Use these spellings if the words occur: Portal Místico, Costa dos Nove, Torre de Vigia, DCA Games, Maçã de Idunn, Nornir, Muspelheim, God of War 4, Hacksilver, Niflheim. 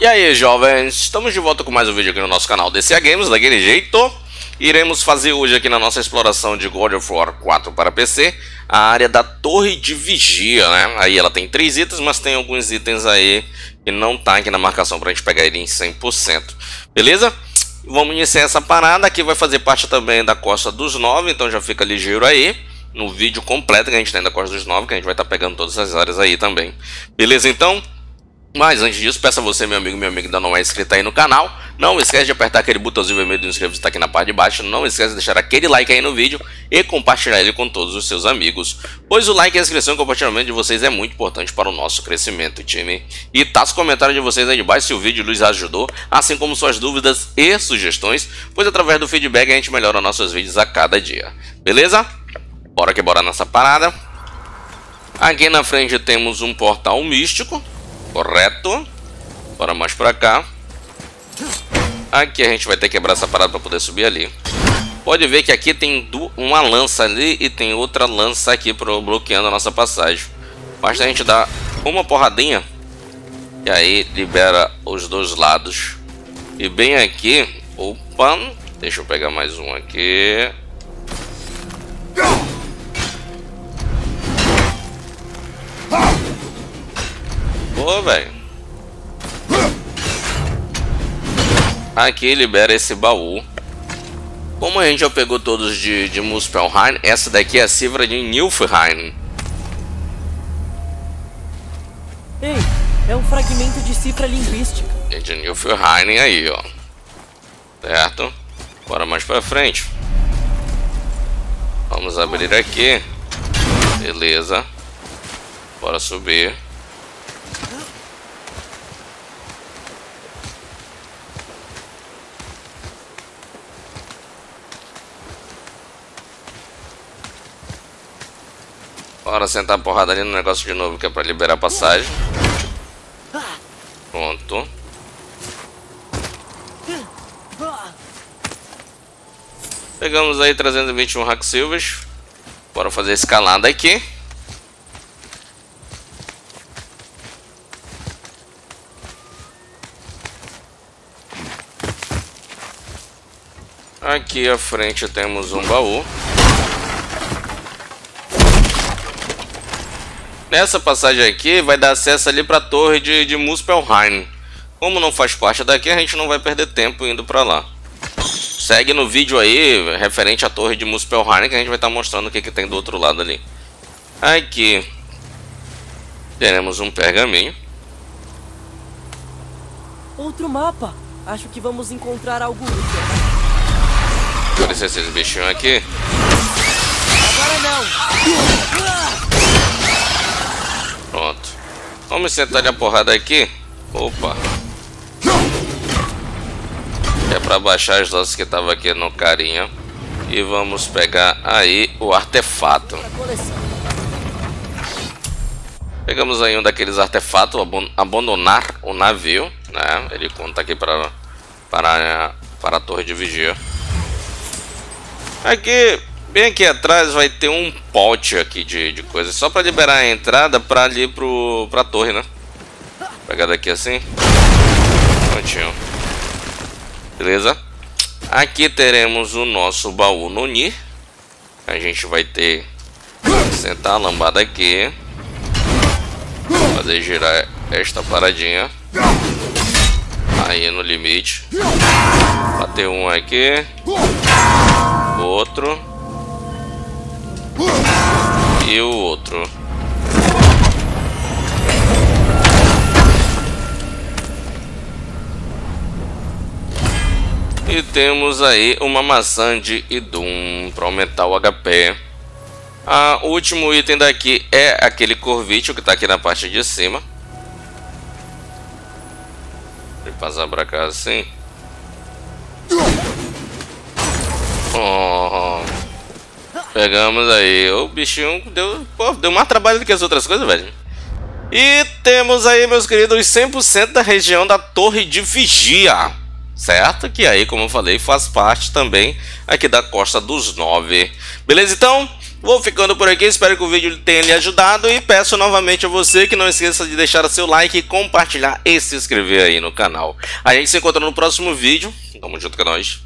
E aí, jovens, estamos de volta com mais um vídeo aqui no nosso canal DCA Games, daquele jeito. Iremos fazer hoje aqui na nossa exploração de God of War 4 para PC a área da Torre de Vigia, né? Aí ela tem 3 itens, mas tem alguns itens aí que não tá aqui na marcação pra gente pegar ele em 100%, beleza? Vamos iniciar essa parada, que vai fazer parte também da Costa dos Nove, então já fica ligeiro aí no vídeo completo que a gente tem da Costa dos Nove, que a gente vai estar pegando todas as áreas aí também, beleza então? Mas antes disso, peço a você, meu amigo e minha amiga, ainda não é inscrito aí no canal, não esquece de apertar aquele botãozinho vermelho do inscreva-se que está aqui na parte de baixo, não esquece de deixar aquele like aí no vídeo e compartilhar ele com todos os seus amigos, pois o like, a inscrição e o compartilhamento de vocês é muito importante para o nosso crescimento, time. E taça o comentário de vocês aí de baixo se o vídeo lhes ajudou, assim como suas dúvidas e sugestões, pois através do feedback a gente melhora nossos vídeos a cada dia, beleza? Bora que bora nessa parada. Aqui na frente temos um portal místico. Correto. Bora mais pra cá. Aqui a gente vai ter que quebrar essa parada pra poder subir ali. Pode ver que aqui tem uma lança ali e tem outra lança aqui bloqueando a nossa passagem. Basta a gente dar uma porradinha e aí libera os dois lados. E bem aqui... Opa! Deixa eu pegar mais um aqui. Pô, velho. Aqui libera esse baú. Como a gente já pegou todos de Muspelheim, essa daqui é a Silva de Niflheim. Ei, é um fragmento de cifra linguística. É de Niflheim aí, ó. Certo? Bora mais pra frente. Vamos abrir aqui. Beleza. Bora subir. Bora sentar a porrada ali no negócio de novo, que é pra liberar a passagem. Pronto. Pegamos aí 321 Hacksilver. Bora fazer a escalada aqui. Aqui à frente temos um baú. Nessa passagem aqui vai dar acesso ali para a torre de Muspelheim. Como não faz parte daqui, a gente não vai perder tempo indo para lá. Segue no vídeo aí referente à torre de Muspelheim, que a gente vai estar mostrando o que tem do outro lado ali. Aqui teremos um pergaminho. Outro mapa. Acho que vamos encontrar algo útil. Olha esses bichinhos aqui. Agora não. Pronto. Vamos sentar a porrada aqui. Opa. É pra baixar as doses que tava aqui no carinha. E vamos pegar aí o artefato. Pegamos aí um daqueles artefatos. Abandonar o navio, né? Ele conta aqui para a Torre de Vigia. Aqui... Bem aqui atrás vai ter um pote aqui de coisas, só para liberar a entrada para ali pra torre, né? Vou pegar daqui assim. Prontinho. Beleza? Aqui teremos o nosso baú Nornir. A gente vai ter que sentar a lambada aqui. Fazer girar esta paradinha. Aí no limite. Bater um aqui. Outro. E o outro. E temos aí uma maçã de Idunn para aumentar o HP. O último item daqui é aquele corvite que está aqui na parte de cima. Deixa eu passar para cá assim. Oh. Pegamos aí, o bichinho deu, pô, deu mais trabalho do que as outras coisas, velho. E temos aí, meus queridos, 100% da região da Torre de Vigia, certo? Que aí, como eu falei, faz parte também aqui da Costa dos Nove. Beleza, então? Vou ficando por aqui, espero que o vídeo tenha lhe ajudado e peço novamente a você que não esqueça de deixar o seu like, compartilhar e se inscrever aí no canal. A gente se encontra no próximo vídeo, tamo junto com nós.